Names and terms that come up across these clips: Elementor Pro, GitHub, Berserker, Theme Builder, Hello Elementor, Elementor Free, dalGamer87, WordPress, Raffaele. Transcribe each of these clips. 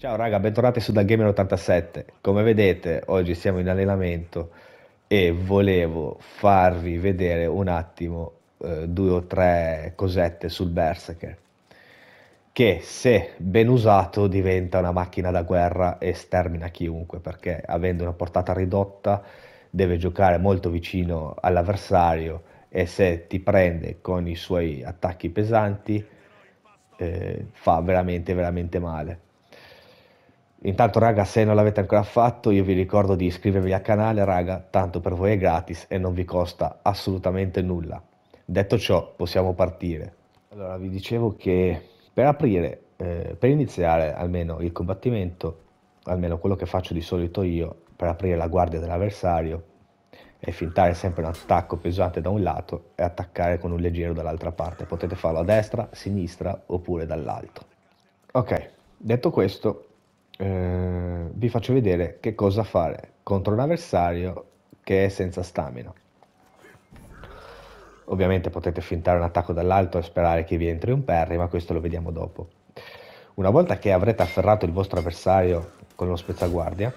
Ciao raga, bentornati su dalGamer87. Come vedete oggi siamo in allenamento e volevo farvi vedere un attimo due o tre cosette sul Berserker, che se ben usato diventa una macchina da guerra e stermina chiunque, perché avendo una portata ridotta deve giocare molto vicino all'avversario e se ti prende con i suoi attacchi pesanti fa veramente male. Intanto raga, se non l'avete ancora fatto, io vi ricordo di iscrivervi al canale raga, tanto per voi è gratis e non vi costa assolutamente nulla. Detto ciò, possiamo partire. Allora, vi dicevo che per iniziare almeno il combattimento, almeno quello che faccio di solito io, per aprire la guardia dell'avversario e fintare sempre un attacco pesante da un lato e attaccare con un leggero dall'altra parte. Potete farlo a destra, a sinistra oppure dall'alto. Ok, detto questo, vi faccio vedere che cosa fare contro un avversario che è senza stamina. Ovviamente potete fintare un attacco dall'alto e sperare che vi entri un parry, ma questo lo vediamo dopo. Una volta che avrete afferrato il vostro avversario con lo spezzaguardia,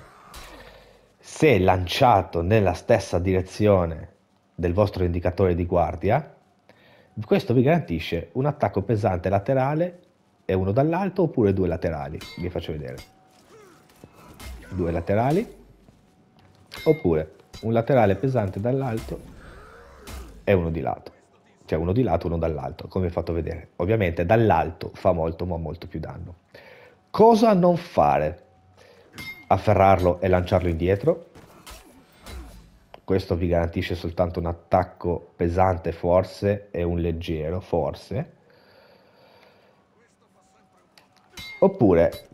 se lanciato nella stessa direzione del vostro indicatore di guardia, questo vi garantisce un attacco pesante laterale e uno dall'alto oppure due laterali. Vi faccio vedere. Due laterali oppure un laterale pesante dall'alto e uno di lato, cioè uno di lato uno dall'alto, come vi ho fatto vedere. Ovviamente dall'alto fa molto ma molto più danno. Cosa non fare? Afferrarlo e lanciarlo indietro, questo vi garantisce soltanto un attacco pesante forse e un leggero forse, oppure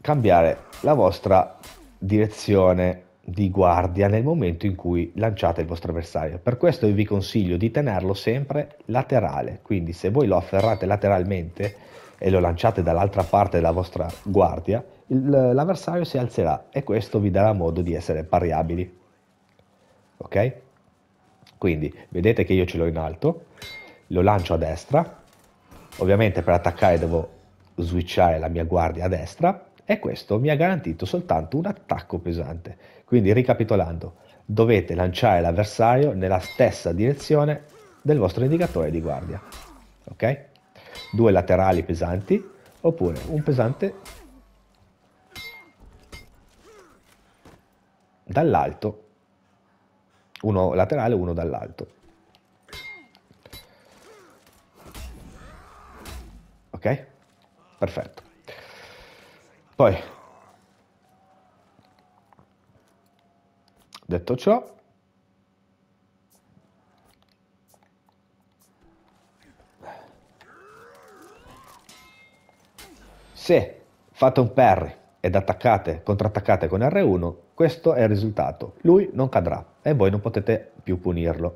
cambiare la vostra direzione di guardia nel momento in cui lanciate il vostro avversario. Per questo io vi consiglio di tenerlo sempre laterale, quindi se voi lo afferrate lateralmente e lo lanciate dall'altra parte della vostra guardia, l'avversario si alzerà e questo vi darà modo di essere pariabili. Ok? Quindi vedete che io ce l'ho in alto, lo lancio a destra, ovviamente per attaccare devo switchare la mia guardia a destra, e questo mi ha garantito soltanto un attacco pesante. Quindi ricapitolando, dovete lanciare l'avversario nella stessa direzione del vostro indicatore di guardia, ok? Due laterali pesanti oppure un pesante dall'alto, uno laterale uno dall'alto, ok? Perfetto. Poi, detto ciò, se fate un parry ed attaccate, contrattaccate con R1, questo è il risultato. Lui non cadrà e voi non potete più punirlo.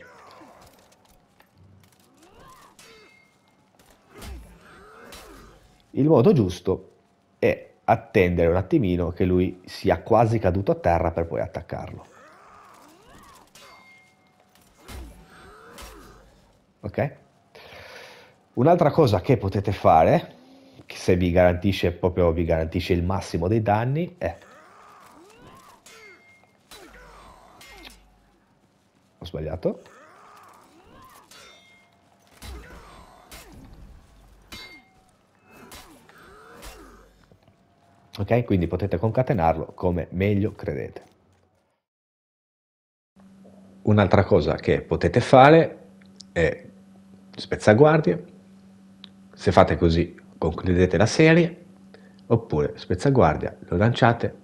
Il modo giusto è attendere un attimino che lui sia quasi caduto a terra per poi attaccarlo. Ok? Un'altra cosa che potete fare, che se vi garantisce proprio vi garantisce il massimo dei danni, è... Ho sbagliato. Ok, quindi potete concatenarlo come meglio credete. Un'altra cosa che potete fare è spezzaguardie. Se fate così concludete la serie, oppure spezzaguardia, lo lanciate,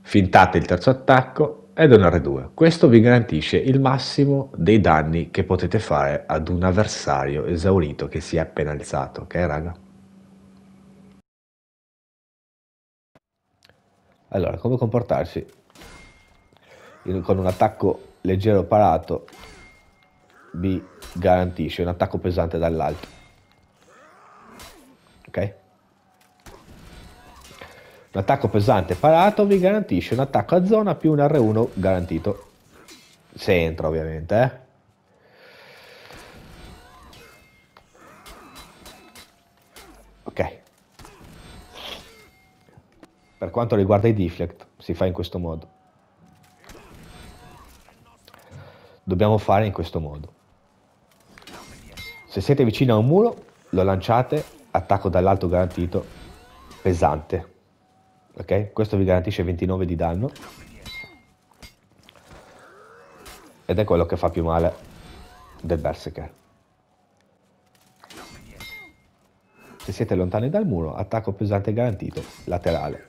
fintate il terzo attacco ed un R2. Questo vi garantisce il massimo dei danni che potete fare ad un avversario esaurito che si è appena alzato, ok raga? Allora, come comportarsi con un attacco leggero parato vi garantisce un attacco pesante dall'alto, ok? Un attacco pesante parato vi garantisce un attacco a zona più un R1 garantito, se entra ovviamente, Ok. Per quanto riguarda i deflect, si fa in questo modo. Dobbiamo fare in questo modo. Se siete vicino a un muro, lo lanciate, attacco dall'alto garantito, pesante. Ok? Questo vi garantisce 29 di danno. Ed è quello che fa più male del Berserker. Se siete lontani dal muro, attacco pesante garantito, laterale.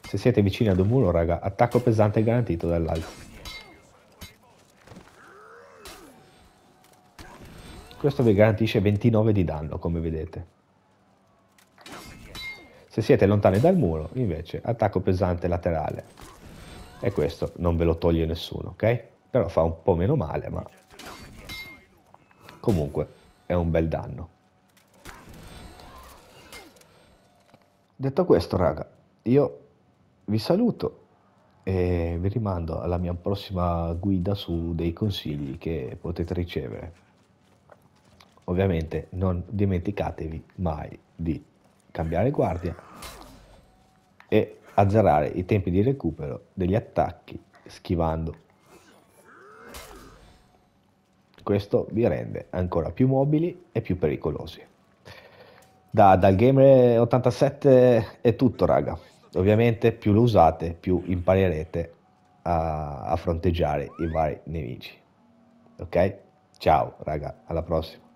Se siete vicini ad un muro, raga, attacco pesante garantito dall'alto. Questo vi garantisce 29 di danno, come vedete. Se siete lontani dal muro, invece, attacco pesante laterale. E questo non ve lo toglie nessuno, ok? Però fa un po' meno male, ma comunque è un bel danno. Detto questo, raga, io vi saluto e vi rimando alla mia prossima guida su dei consigli che potete ricevere. Ovviamente non dimenticatevi mai di cambiare guardia e azzerare i tempi di recupero degli attacchi schivando. Questo vi rende ancora più mobili e più pericolosi. Da dalGamer87 è tutto, raga. Ovviamente più lo usate, più imparerete a fronteggiare i vari nemici. Ok? Ciao raga, alla prossima.